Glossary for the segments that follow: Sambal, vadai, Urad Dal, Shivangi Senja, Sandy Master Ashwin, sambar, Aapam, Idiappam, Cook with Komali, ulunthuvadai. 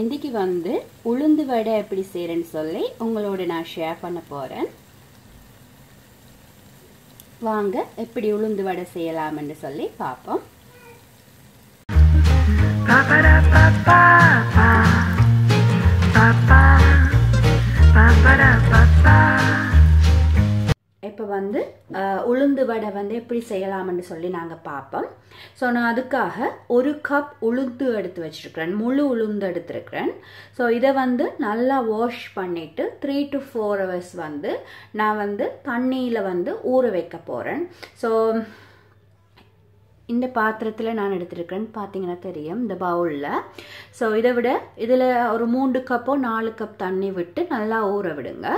இன்றைக்கு வந்து உளுந்து வடை எப்படி செய்றேன்னு சொல்லி உங்களோட நான் ஷேர் பண்ண போறேன். வாங்க எப்படி உளுந்து வடை செய்யலாம்னு சொல்லி பாப்போம். இப்போ வந்து உளுந்து வடை வந்து எப்படி செய்யலாம்னு சொல்லி நாங்கள் பார்ப்போம். ஸோ நான் அதுக்காக ஒரு கப் உளுந்து எடுத்து வச்சுருக்கிறேன், முழு உளுந்து எடுத்துருக்கிறேன். ஸோ இதை வந்து நல்லா வாஷ் பண்ணிவிட்டு 3 to 4 hours வந்து நான் வந்து தண்ணியில் வந்து ஊற வைக்க போகிறேன். ஸோ இந்த பாத்திரத்தில் நான் எடுத்துருக்கிறேன், பார்த்தீங்கன்னா தெரியும் இந்த பவுலில். ஸோ இதை விட இதில் ஒரு 3 கப்போ 4 கப் தண்ணி விட்டு நல்லா ஊற விடுங்க.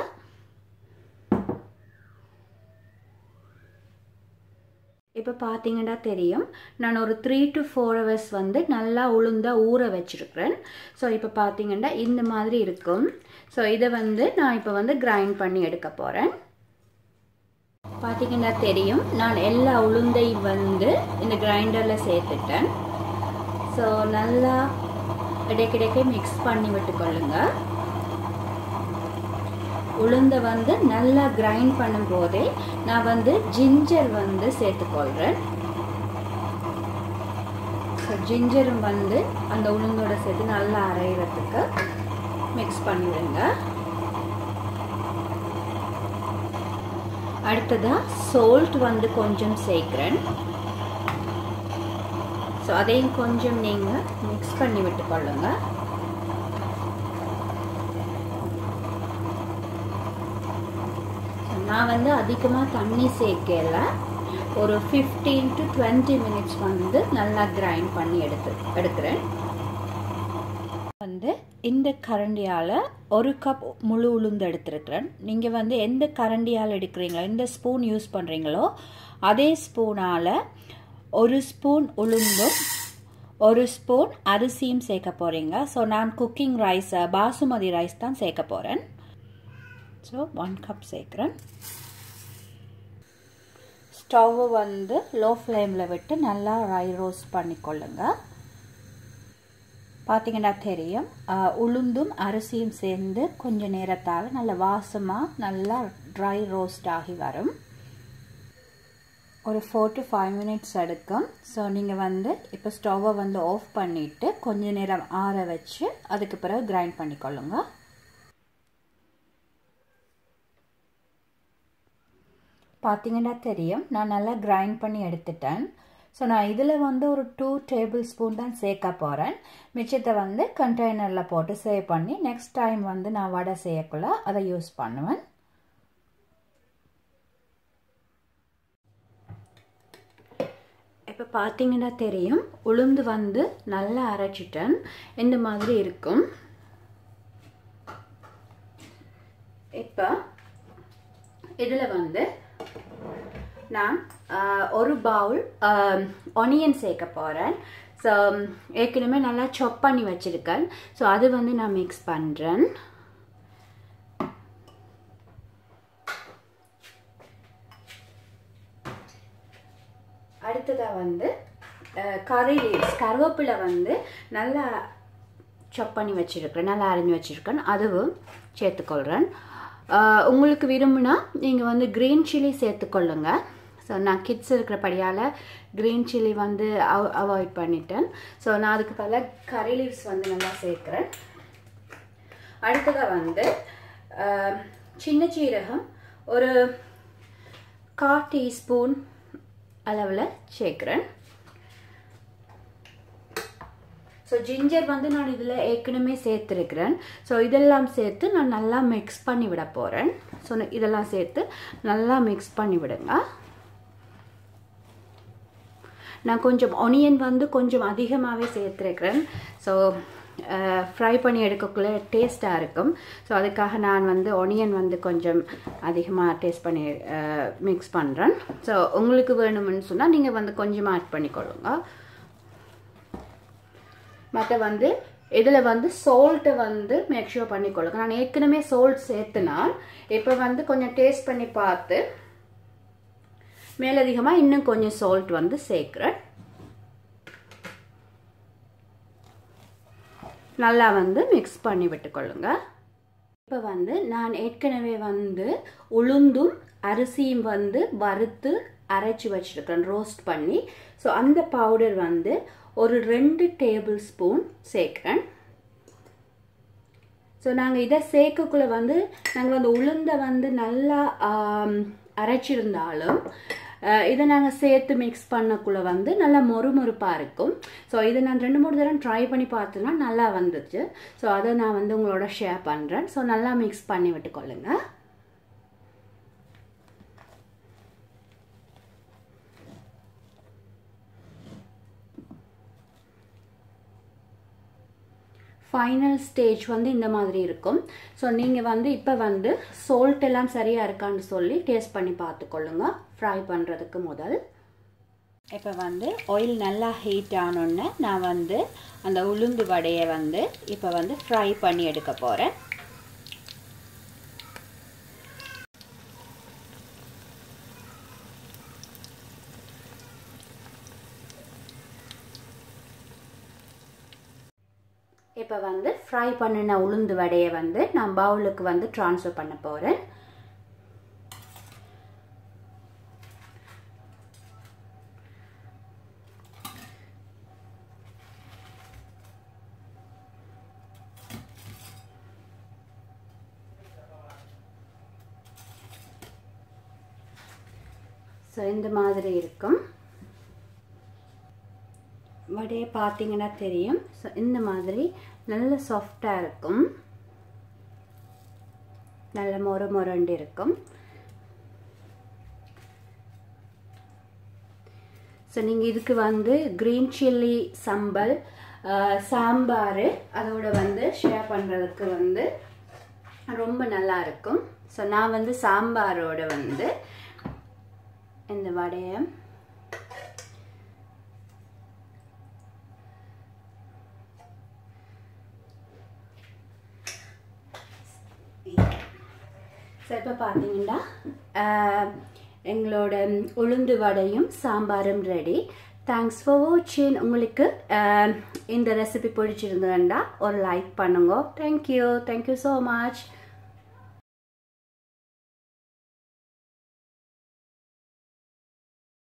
இப்போ பார்த்தீங்கன்னா தெரியும், நான் ஒரு 3 to 4 hours வந்து நல்லா உளுந்த ஊற வச்சுருக்கிறேன். ஸோ இப்போ பார்த்தீங்கன்னா இந்த மாதிரி இருக்கும். ஸோ இதை வந்து நான் இப்போ வந்து கிரைண்ட் பண்ணி எடுக்க போகிறேன். பார்த்தீங்கன்னா தெரியும், நான் எல்லா உளுந்தையும் வந்து இந்த கிரைண்டரில் சேர்த்துட்டேன். ஸோ நல்லா இடைக்கிடைக்கே மிக்ஸ் பண்ணி விட்டுக்கொள்ளுங்க. உளுந்தை வந்து நல்லா கிரைண்ட் பண்ணும் போதே நான் வந்து ஜிஞ்சர் வந்து சேர்த்துக்கொள்கிறேன். ஸோ ஜிஞ்சரும் வந்து அந்த உளுந்தோட சேர்த்து நல்லா அரைகிறதுக்கு மிக்ஸ் பண்ணிவிடுங்க. அடுத்ததாக சால்ட் வந்து கொஞ்சம் சேர்க்குறேன். ஸோ அதையும் கொஞ்சம் நீங்கள் மிக்ஸ் பண்ணி விட்டுக்கொள்ளுங்க. நான் வந்து அதிகமாக தண்ணி சேர்க்கல, ஒரு 15 to 20 minutes வந்து நல்லா கிரைண்ட் பண்ணி எடுக்கிறேன். வந்து இந்த கரண்டியால் ஒரு கப் முழு உளுந்து எடுத்துருக்கிறேன். நீங்கள் வந்து எந்த கரண்டியால் எடுக்கிறீங்களோ, எந்த ஸ்பூன் யூஸ் பண்ணுறீங்களோ அதே ஸ்பூனால் ஒரு ஸ்பூன் உளுந்தும் ஒரு ஸ்பூன் அரிசியும் சேர்க்க போகிறீங்க. ஸோ நான் குக்கிங் ரைஸ், பாசுமதி ரைஸ் தான் சேர்க்க போகிறேன். ஸோ 1 கப் சேர்க்குறேன். ஸ்டவ்வை வந்து லோ ஃப்ளேமில் விட்டு நல்லா ரோஸ்ட் பண்ணிக்கொள்ளுங்க. பார்த்தீங்கன்னா தெரியும், உளுந்தும் அரிசியும் சேர்ந்து கொஞ்சம் நேரத்தால் நல்ல வாசமாக நல்லா ட்ரை ரோஸ்ட் ஆகி வரும். ஒரு 4 to 5 minutes எடுக்கும். ஸோ நீங்கள் வந்து இப்போ ஸ்டவ்வை வந்து ஆஃப் பண்ணிவிட்டு கொஞ்சம் நேரம் ஆற வச்சு அதுக்கு பிறகு கிரைண்ட் பண்ணிக்கொள்ளுங்க. பார்த்தீங்கன்னா தெரியும், நான் நல்லா கிரைண்ட் பண்ணி எடுத்துட்டேன். ஸோ நான் இதில் வந்து ஒரு 2 tablespoon தான் சேர்க்க போகிறேன். மிச்சத்தை வந்து கண்டெய்னரில் போட்டு சேவ் பண்ணி நெக்ஸ்ட் டைம் வந்து நான் வடை செய்யக்குள்ள அதை யூஸ் பண்ணுவேன். இப்போ பார்த்தீங்கன்னா தெரியும், உளுந்து வந்து நல்லா அரைச்சிட்டேன். இந்த மாதிரி இருக்கும். இப்போ இதில் வந்து நான் ஒரு பவுல் ஒனியன் சேர்க்க போகிறேன். ஸோ ஏற்கனவே நல்லா சாப் பண்ணி வச்சுருக்கேன். ஸோ அது வந்து நான் மிக்ஸ் பண்ணுறேன். அடுத்ததாக வந்து கறி லீவ்ஸ், கருவேப்பிலை வந்து நல்லா சாப் பண்ணி வச்சுருக்கிறேன், நல்லா அரிஞ்சு வச்சுருக்கேன். அதுவும் சேர்த்துக்கொள்கிறேன். உங்களுக்கு விரும்புனா நீங்கள் வந்து க்ரீன் சில்லி சேர்த்துக்கொள்ளுங்க. ஸோ நான் கிட்ஸ் இருக்கிறபடியால் க்ரீன் சில்லி வந்து அவாய்ட் பண்ணிட்டேன். ஸோ நான் அதுக்கு பல கறி லீவ்ஸ் வந்து நல்லா சேர்க்குறேன். அடுத்ததாக வந்து சின்ன சீரகம் ஒரு 1/4 teaspoon அளவில் சேர்க்குறேன். ஸோ ஜிஞ்சர் வந்து நான் இதில் ஏற்கனவே சேர்த்துருக்கிறேன். ஸோ இதெல்லாம் சேர்த்து நான் நல்லா மிக்ஸ் பண்ணி விட போகிறேன். ஸோ இதெல்லாம் சேர்த்து நல்லா மிக்ஸ் பண்ணி விடுங்க. நான் கொஞ்சம் ஒனியன் வந்து கொஞ்சம் அதிகமாகவே சேர்த்துருக்கிறேன். ஸோ ஃப்ரை பண்ணி எடுக்கக்குள்ளே டேஸ்ட்டாக இருக்கும். ஸோ அதுக்காக நான் வந்து ஒனியன் வந்து கொஞ்சம் அதிகமாக டேஸ்ட் பண்ணி மிக்ஸ் பண்ணுறேன். ஸோ உங்களுக்கு வேணும்னு சொன்னால் நீங்கள் வந்து கொஞ்சமாக ஆட் பண்ணிக்கொள்ளுங்க. மற்ற வந்து இதில் வந்து சால்ட்டு வந்து மேக் ஷூர் பண்ணிக்கொள்ளுங்க. நான் ஏற்கனவே சால்ட் சேர்த்துனால் இப்போ வந்து கொஞ்சம் டேஸ்ட் பண்ணி பார்த்து மேலதிகமாக இன்னும் கொஞ்சம் சால்ட் வந்து சேர்க்குறேன். நல்லா வந்து மிக்ஸ் பண்ணி விட்டுக்கொள்ளுங்க. இப்ப வந்து நான் ஏற்கனவே வந்து உளுந்தும் அரிசியும் வந்து வறுத்து அரைச்சி வச்சிருக்கேன் ரோஸ்ட் பண்ணி. சோ அந்த பவுடர் வந்து ஒரு 2 டேபிள் ஸ்பூன் சேர்க்கிறேன். சோ நாங்க இத சேக்கக்குள்ள வந்து நாங்க வந்து உளுந்த வந்து நல்லா அரைச்சிருந்தாலும் இத நாங்க சேர்த்து mix பண்ணக்குள்ள வந்து நல்லா மொறுமொறுப்பா இருக்கும். சோ இத நான் 2-3 தடவை ட்ரை பண்ணி பார்த்தேனா நல்லா வந்துச்சு. சோ அத நான் வந்து உங்களோட ஷேர் பண்றேன். சோ நல்லா mix பண்ணி விட்டுக்கொள்ளுங்க. ஃபைனல் ஸ்டேஜ் வந்து இந்த மாதிரி இருக்கும். சோ நீங்க வந்து இப்ப வந்து salt எல்லாம் சரியா இருக்கான்னு சொல்லி டேஸ்ட் பண்ணி பார்த்துக்கொள்ளுங்க ஃப்ரை பண்றதுக்கு முதல். இப்ப வந்து oil நல்லா ஹீட் ஆனோனே நான் வந்து அந்த உளுந்து வடையை வந்து இப்ப வந்து ஃப்ரை பண்ணி எடுக்க போறேன். இப்ப வந்து ஃப்ரை பண்ணின உளுந்து வடையை வந்து நான் பவுலுக்கு வந்து ட்ரான்ஸ்ஃபர் பண்ண போறேன். சோ இந்த மாதிரி இருக்கும். வடையை பார்த்தீங்கன்னா தெரியும். சோ இந்த மாதிரி நல்ல சாஃப்டா இருக்கும், நல்ல மொறு மொறுண்டு இருக்கும். சோ நீங்க இதுக்கு வந்து கிரீன் சில்லி சம்பல் சாம்பார் அதோட வந்து ஷேர் பண்றதுக்கு வந்து ரொம்ப நல்லா இருக்கும். சோ நான் வந்து சாம்பாரோட வந்து இந்த வடையை இப்ப பாத்தீங்கன்னா எங்களோட உளுந்து வடையும் சாம்பாரும் ரெடி. தேங்க்ஸ் ஃபார் வாட்சிங். உங்களுக்கு இந்த ரெசிபி பிடிச்சிருந்ததுன்னா ஒரு லைக் பண்ணுங்க. Thank you, thank you so much.